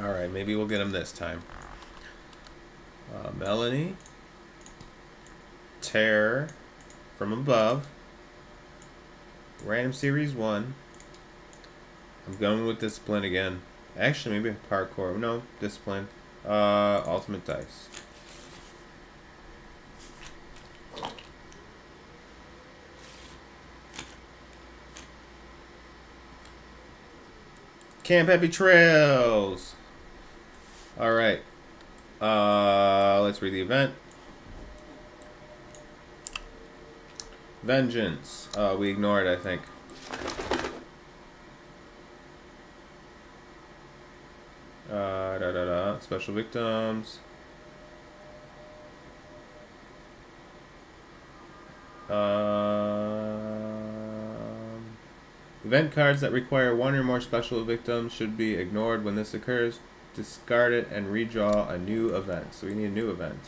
Alright, maybe we'll get him this time. Melanie. Tear from above. Random series 1. I'm going with discipline again. Actually, maybe parkour. No, discipline. Ultimate dice. Camp Happy Trails! Alright. Let's read the event. Vengeance. We ignored it, I think. Special victims. Event cards that require one or more special victims should be ignored when this occurs. Discard it and redraw a new event. So we need a new event.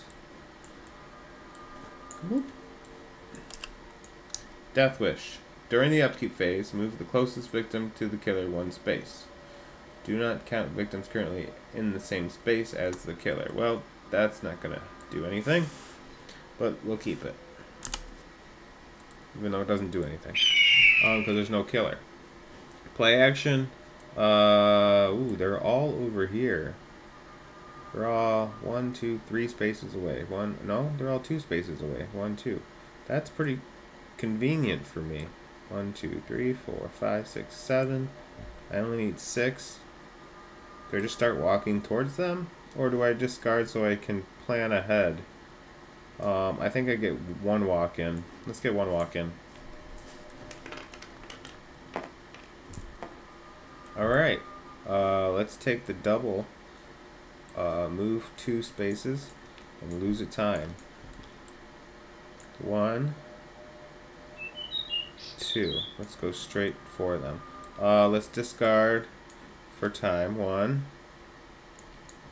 Whoop. Death Wish. During the upkeep phase, move the closest victim to the killer one space. Do not count victims currently in the same space as the killer. Well, that's not going to do anything, but we'll keep it. Even though it doesn't do anything. Because there's no killer. Play action. Ooh, they're all over here. They're all 1, 2, 3 spaces away. No, they're all 2 spaces away. 1, 2. That's pretty convenient for me. 1, 2, 3, 4, 5, 6, 7. I only need 6. Do I just start walking towards them? Or do I discard so I can plan ahead? I think I get 1 walk in. Let's get 1 walk in. Alright. Let's take the double. Move 2 spaces. And lose a time. 1. 2. Let's go straight for them. Let's discard for time 1,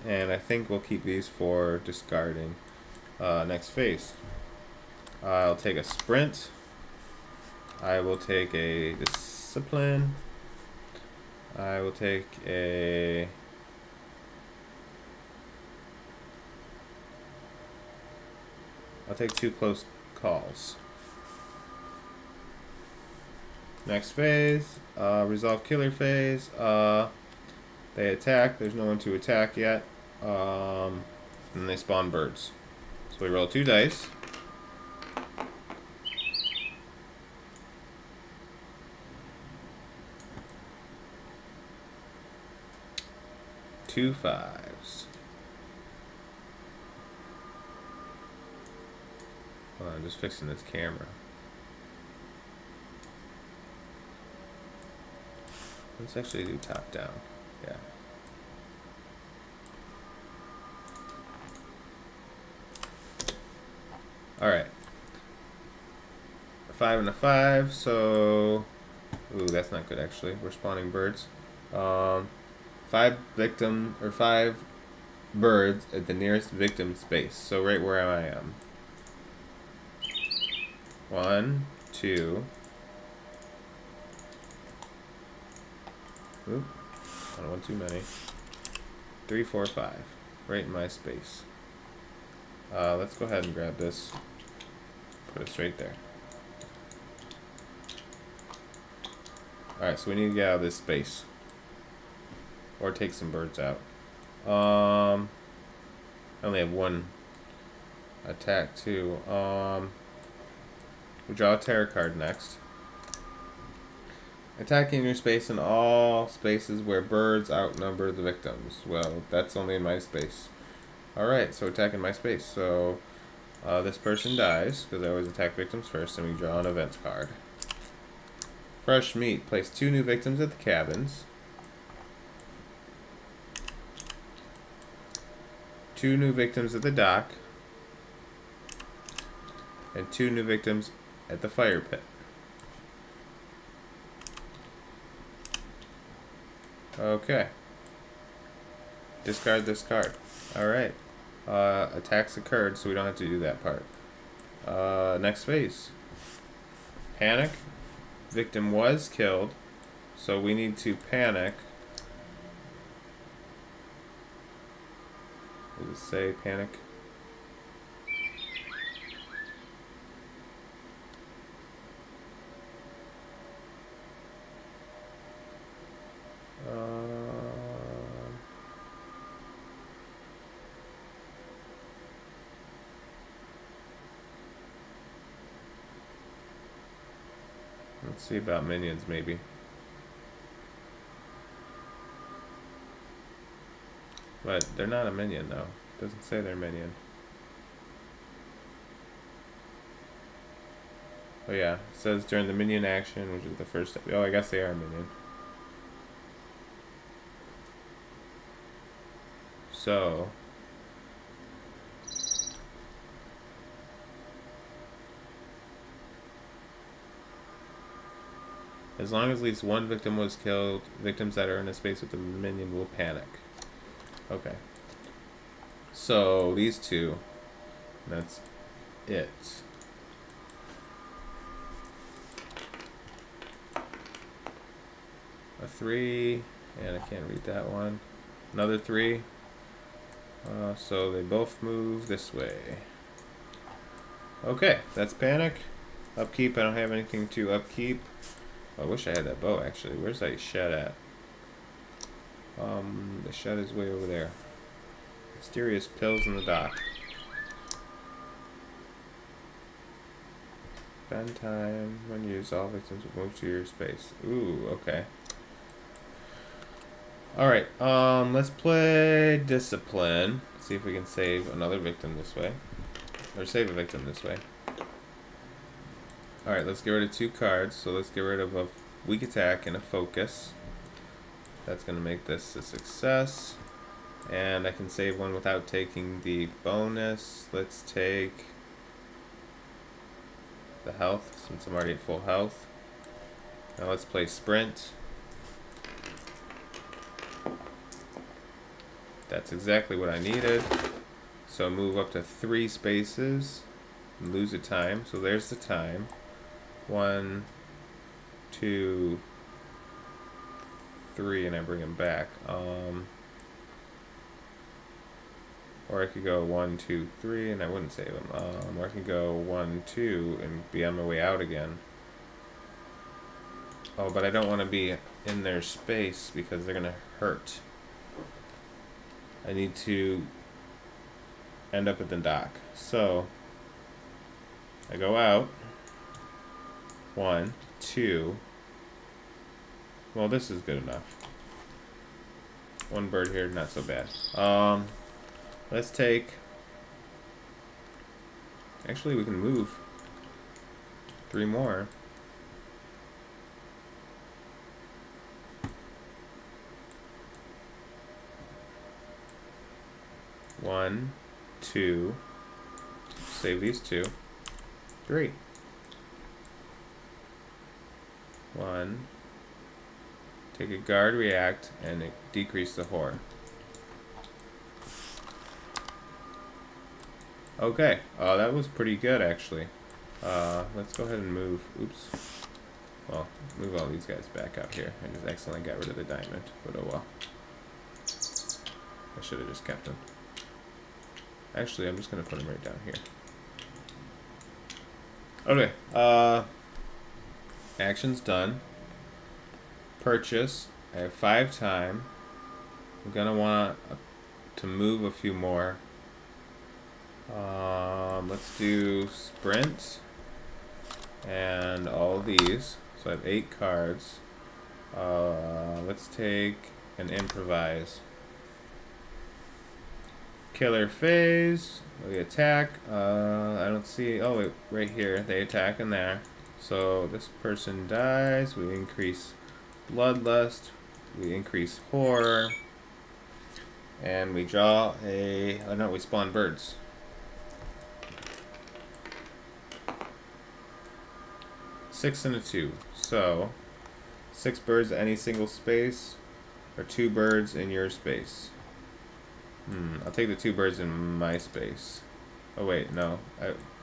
and I think we'll keep these for discarding next phase. I'll take a sprint. I will take a discipline. I will take a I'll take 2 close calls. Next phase, resolve killer phase, they attack, there's no one to attack yet, and they spawn birds. So we roll 2 dice. Two 5s. Hold on, I'm just fixing this camera. Let's actually do top down. Yeah. Alright. A 5 and a 5, so... Ooh, that's not good actually. We're spawning birds. 5 victim, or 5 birds at the nearest victim space. So right where I am. 1, 2... Oop, I don't want too many. 3, 4, 5. Right in my space. Let's go ahead and grab this. Put it straight there. Alright, so we need to get out of this space. Or take some birds out. I only have 1 attack, too. We draw a tarot card next. Attacking your space in all spaces where birds outnumber the victims. Well, that's only in my space. Alright, so attacking my space. So, this person dies, because I always attack victims first, and we draw an events card. Fresh meat. Place 2 new victims at the cabins. 2 new victims at the dock. And 2 new victims at the fire pit. Okay. Discard this card. Alright. Attacks occurred, so we don't have to do that part. Next phase. Panic. Victim was killed, so we need to panic. Does it say panic? Let's see about minions, maybe. But they're not a minion, though. It doesn't say they're minion. Oh yeah, it says during the minion action, which is the first... Oh, I guess they are a minion. So... as long as at least one victim was killed, victims that are in a space with a minion will panic. Okay. So, these two. That's it. A 3. And I can't read that one. Another 3. So, they both move this way. Okay. That's panic. Upkeep. I don't have anything to upkeep. I wish I had that bow, actually. Where's that shed at? The shed is way over there. Mysterious pills in the dock. Spend time. When used, all victims will move to your space. Ooh, okay. Alright, let's play Discipline. See if we can save another victim this way. Or save a victim this way. Alright, let's get rid of 2 cards. So let's get rid of a weak attack and a focus. That's going to make this a success. And I can save one without taking the bonus. Let's take the health, since I'm already at full health. Now let's play Sprint. That's exactly what I needed. So move up to 3 spaces and lose a time. So there's the time. 1, 2, 3, and I bring him back. Or I could go 1, 2, 3, and I wouldn't save him. Or I could go 1, 2, and be on my way out again. Oh, but I don't want to be in their space because they're gonna hurt. I need to end up at the dock. So I go out. 1, 2. Well, this is good enough. 1 bird here, not so bad. Let's take... actually, we can move 3 more. One, two, save these 2, 3. 1. Take a guard, react, and decrease the horror. Okay, that was pretty good, actually. Let's go ahead and move. Oops. Well, move all these guys back up here. I just accidentally got rid of the diamond, but oh well. I should have just kept them. Actually, I'm just going to put them right down here. Okay, action's done. Purchase. I have 5 time. I'm gonna want to move a few more. Let's do sprint and all these. So I have 8 cards. Let's take and improvise. Killer phase. We attack. I don't see. Oh wait, right here. They attack in there. So this person dies. We increase Bloodlust, we increase horror, and we draw a... oh no, we spawn birds. Six and a 2. So, 6 birds at any single space, or 2 birds in your space. I'll take the 2 birds in my space. Oh wait, no.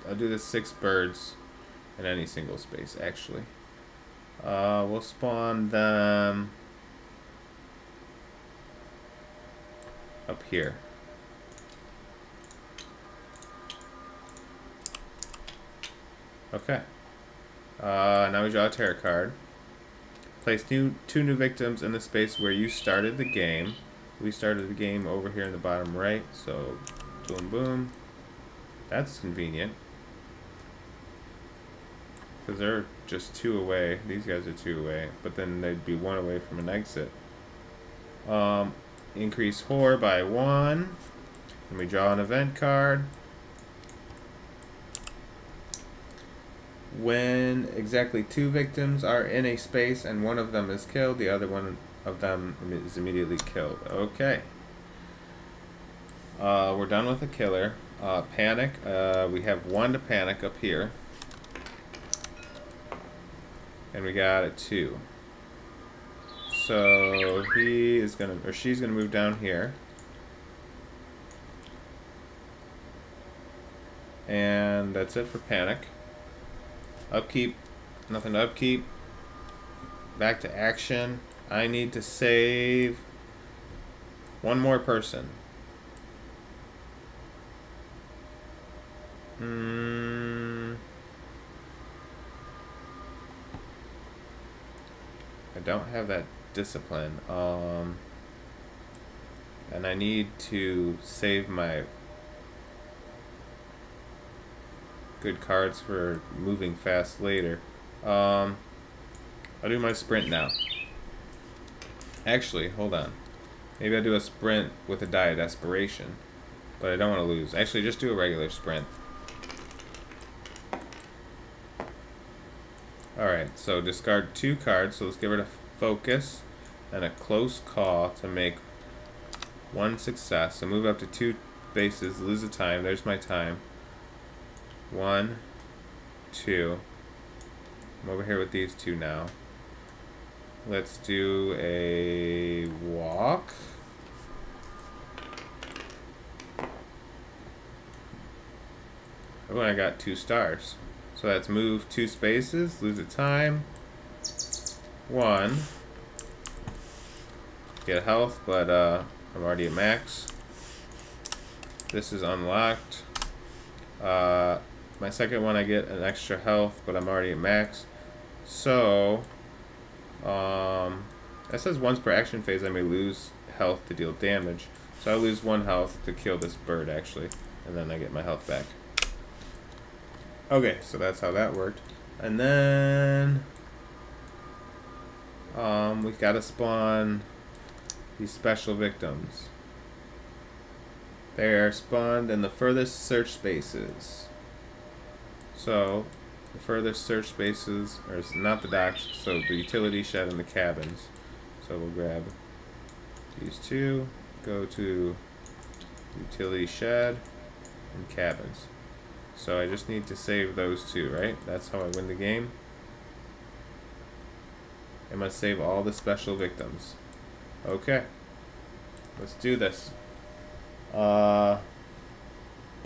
I'll do the 6 birds in any single space, actually. We'll spawn them up here. Okay. Now we draw a tarot card. Place two new victims in the space where you started the game. We started the game over here in the bottom right, so boom, boom. That's convenient. Because they're just two away. These guys are two away, but then they'd be one away from an exit. Increase horror by 1. And we draw an event card. When exactly 2 victims are in a space and one of them is killed, the other one of them is immediately killed. Okay. We're done with the killer. Panic. We have 1 to panic up here. And we got a 2. So he is gonna, or she's gonna move down here. And that's it for panic. Upkeep, nothing to upkeep. Back to action. I need to save 1 more person. I don't have that discipline. And I need to save my good cards for moving fast later. I'll do my sprint now. Actually, hold on. Maybe I'll do a sprint with a die of desperation. But I don't want to lose. Actually, just do a regular sprint. Alright, so discard 2 cards. So let's give it a focus and a close call to make 1 success. So move up to 2 bases, lose a time. There's my time. 1, 2. I'm over here with these 2 now. Let's do a walk. Oh, and I got 2 stars. So that's move 2 spaces, lose a time. 1. Get health, but I'm already at max. This is unlocked. My second one I get an extra health, but I'm already at max. So, that says once per action phase I may lose health to deal damage. So I lose 1 health to kill this bird, actually. And then I get my health back. Okay, so that's how that worked. And then we've got to spawn these special victims. They are spawned in the furthest search spaces. So the furthest search spaces are not the docks, so the utility shed and the cabins. So we'll grab these 2, go to utility shed and cabins. So I just need to save those 2, right? That's how I win the game. I must save all the special victims. Okay. Let's do this. Do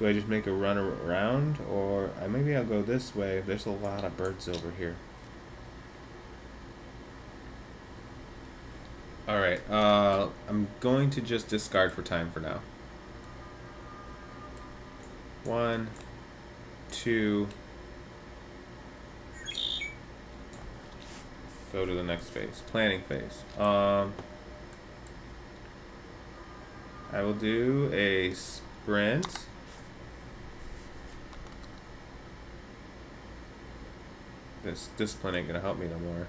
I just make a run around? Or maybe I'll go this way. There's a lot of birds over here. Alright. I'm going to just discard for time for now. 1, 2, go to the next phase, planning phase. I will do a sprint. This discipline ain't gonna help me no more.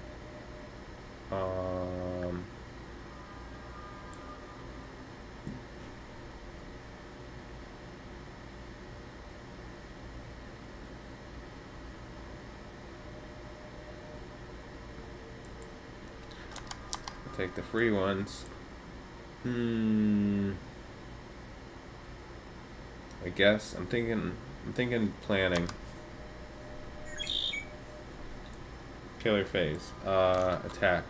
Take the free ones. I guess I'm thinking planning. Killer phase. Attack.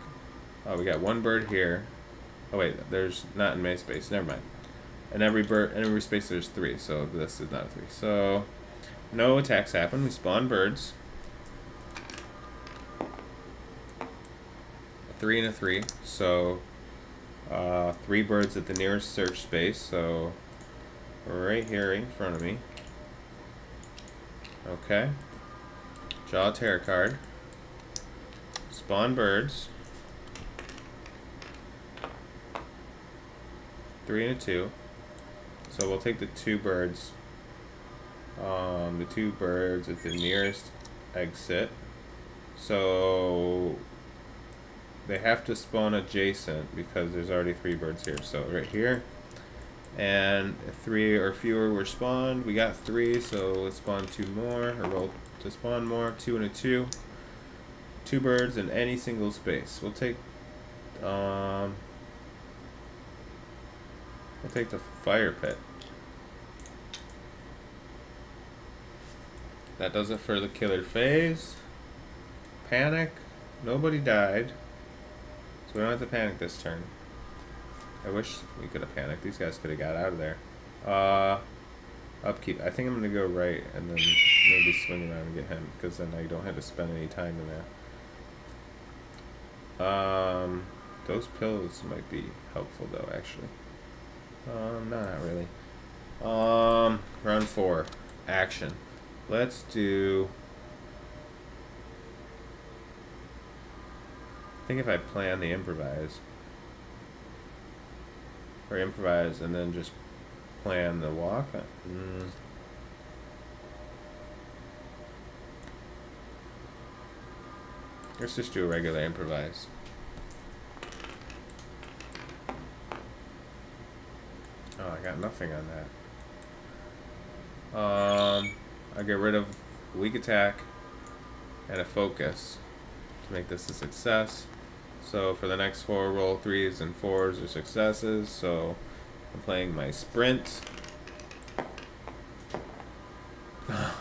Oh, we got 1 bird here. Oh wait, there's not in my space. Never mind. And every bird, in every space there's 3. So this is not a 3. So no attacks happen. We spawn birds. 3 and a 3, so 3 birds at the nearest search space, so right here in front of me. Okay, Draw a tarot card. Spawn birds. 3 and a 2. So we'll take the 2 birds. The 2 birds at the nearest exit. So they have to spawn adjacent because there's already 3 birds here. So right here. And if 3 or fewer were spawned. We got 3, so let's spawn 2 more. Or roll to spawn more. 2 and a 2. 2 birds in any single space. We'll take the fire pit. That does it for the killer phase. Panic. Nobody died. So we don't have to panic this turn. I wish we could have panicked. These guys could have got out of there. Upkeep. I think I'm going to go right and then maybe swing around and get him. Because then I don't have to spend any time in that. Those pills might be helpful though, actually. No, not really. Round 4. Action. Let's do... I think if I plan the improvise. Or improvise and then just plan the walk. Let's just do a regular improvise. Oh, I got nothing on that. I get rid of weak attack and a focus to make this a success. So for the next 4, roll 3s and 4s are successes. So I'm playing my sprint. I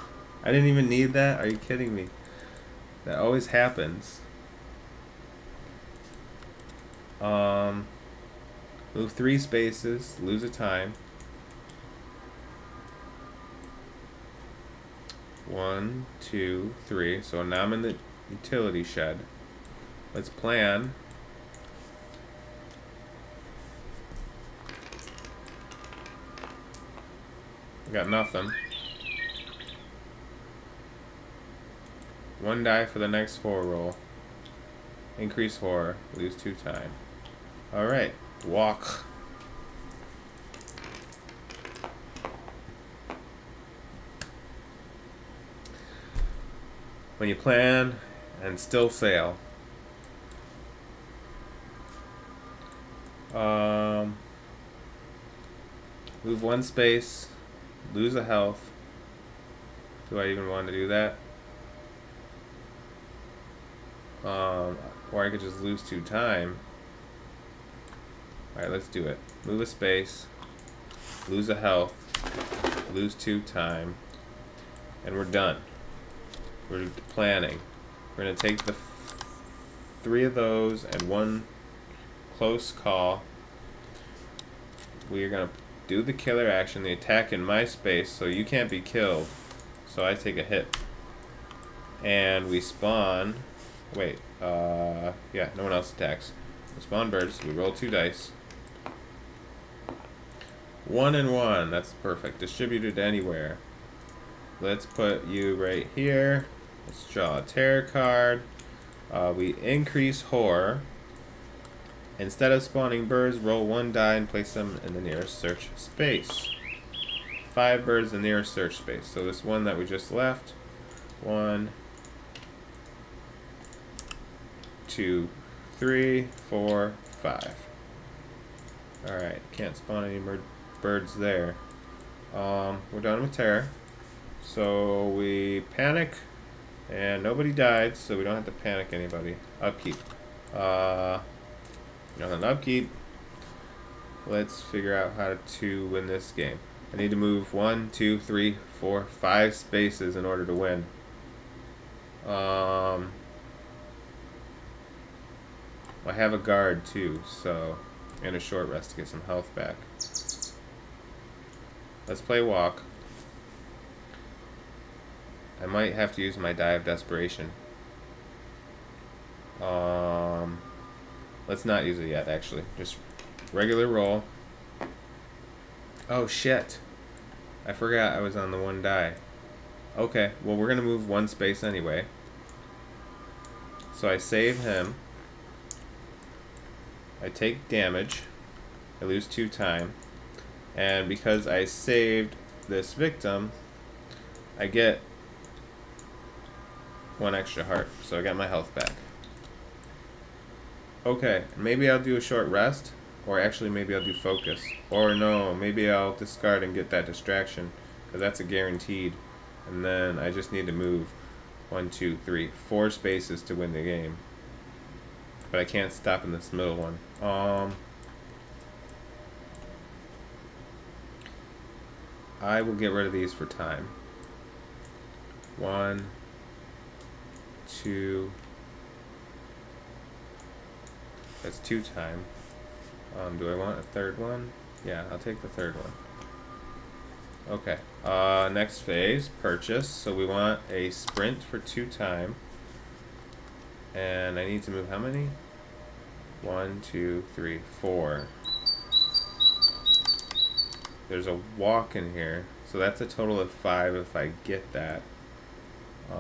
didn't even need that. Are you kidding me? That always happens. Move 3 spaces, lose a time. 1, 2, 3. So now I'm in the utility shed. Let's plan. Got nothing. 1 die for the next horror roll. Increase horror, lose 2 time. Alright, walk. When you plan and still fail. Move 1 space, lose a health. Do I even want to do that? Or I could just lose 2 time. Alright, let's do it. Move a space, lose a health, lose 2 time, and we're done. We're planning. We're going to take the 3 of those and 1 close call. We are going to do the killer action, the attack in my space, so you can't be killed. So I take a hit. And we spawn... Wait, yeah, no one else attacks. We spawn birds, we roll 2 dice. 1 and 1, that's perfect. Distributed anywhere. Let's put you right here. Let's draw a tarot card. We increase horror. Instead of spawning birds, roll 1 die and place them in the nearest search space. 5 birds in the nearest search space. So this one that we just left. 1, 2, 3, 4, 5. Alright, can't spawn any more birds there. We're done with terror. So we panic, and nobody died, so we don't have to panic anybody. Upkeep. Nothing upkeep. Let's figure out how to win this game. I need to move 1, 2, 3, 4, 5 spaces in order to win. I have a guard too, so and a short rest to get some health back. Let's play walk. I might have to use my Die of Desperation. Let's not use it yet, actually. Just regular roll. Oh, shit. I forgot I was on the 1 die. Okay, well, we're going to move 1 space anyway. So I save him. I take damage. I lose 2 time. And because I saved this victim, I get 1 extra heart. So I got my health back. Okay, maybe I'll do a short rest. Or actually, maybe I'll do focus. Or no, maybe I'll discard and get that distraction. Because that's a guaranteed. And then I just need to move 1, 2, 3, 4 spaces to win the game. But I can't stop in this middle one. I will get rid of these for time. 1, 2. That's 2 time. Do I want a third one? Yeah, I'll take the third one. Okay. Next phase, purchase. So we want a sprint for 2 time. And I need to move how many? 1, 2, 3, 4. There's a walk in here. So that's a total of 5 if I get that. I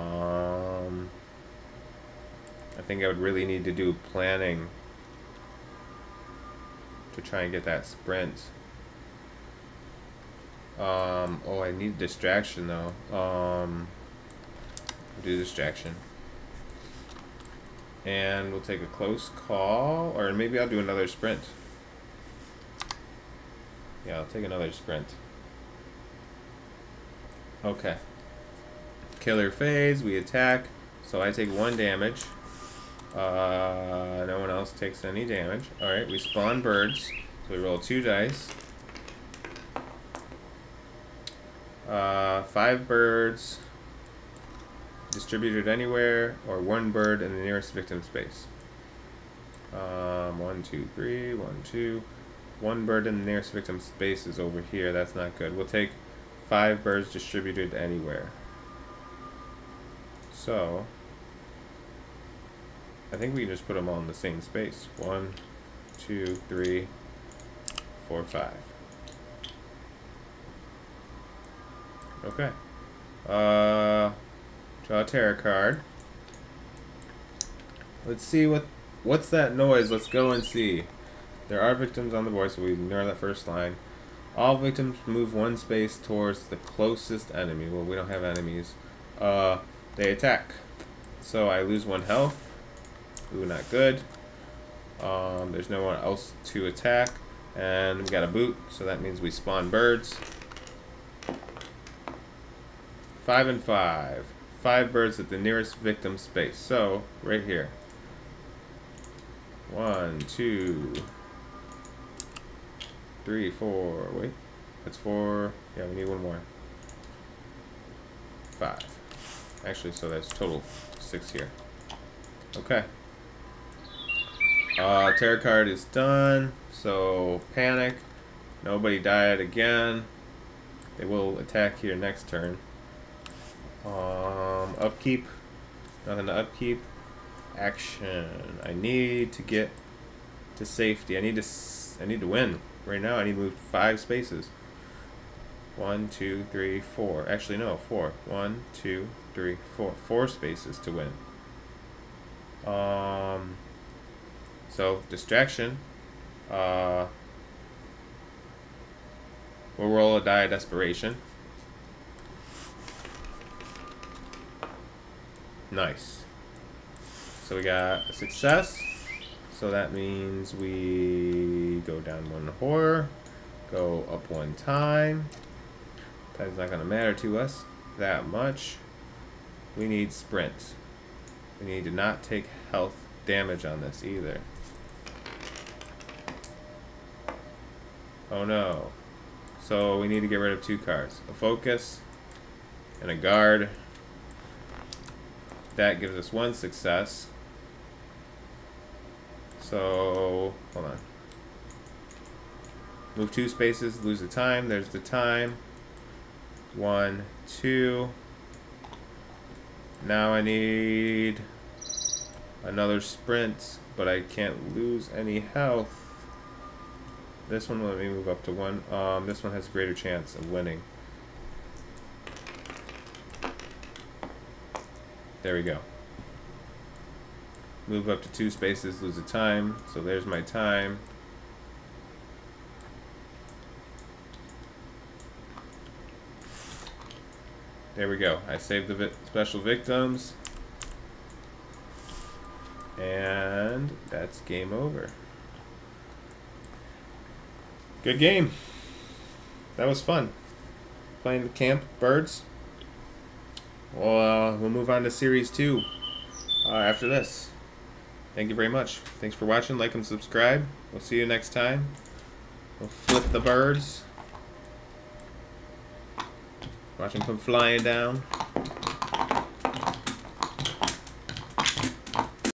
think I would really need to do planning to try and get that sprint. Oh, I need distraction though. I'll do distraction. And we'll take a close call, or maybe I'll do another sprint. Yeah, I'll take another sprint. Okay. Killer phase, we attack. So I take 1 damage. No one else takes any damage. Alright, we spawn birds. So we roll 2 dice. 5 birds distributed anywhere, or 1 bird in the nearest victim space. 1, 2, 3, 1, 2. 1 bird in the nearest victim space is over here. That's not good. We'll take 5 birds distributed anywhere. So I think we can just put them all in the same space. 1, 2, 3, 4, 5. Okay. Draw a tarot card. Let's see what's that noise? Let's go and see. There are victims on the board, so we ignore that first line. All victims move 1 space towards the closest enemy. Well, we don't have enemies. They attack. So I lose 1 health. Ooh, not good. There's no one else to attack. And we got a boot, so that means we spawn birds. 5 and 5. 5 birds at the nearest victim space. So, right here. 1, 2, 3, 4. Wait, that's 4. Yeah, we need 1 more. 5. Actually, so that's total 6 here. Okay. Tarot card is done, so panic. Nobody died again. They will attack here next turn. Upkeep. Nothing to upkeep. Action. I need to get to safety. I need to win. Right now I need to move 5 spaces. 1, 2, 3, 4. Actually no, 4. 1, 2, 3, 4. 4 spaces to win. So distraction. We'll roll a die of desperation. Nice. So we got a success. So that means we go down 1 horror, go up 1 time. Time's not gonna matter to us that much. We need sprint. We need to not take health damage on this either. Oh no. So we need to get rid of 2 cards. A focus and a guard. That gives us 1 success. So, hold on. Move 2 spaces, lose the time. There's the time. 1, 2. Now I need another sprint, but I can't lose any health. This one will let me move up to 1. This one has a greater chance of winning. There we go. Move up to 2 spaces, lose a time. So there's my time. There we go. I saved the special victims. And that's game over. Good game. That was fun. Playing the camp birds. Well, we'll move on to series 2 after this. Thank you very much. Thanks for watching. Like and subscribe. We'll see you next time. We'll flip the birds. Watch them come flying down.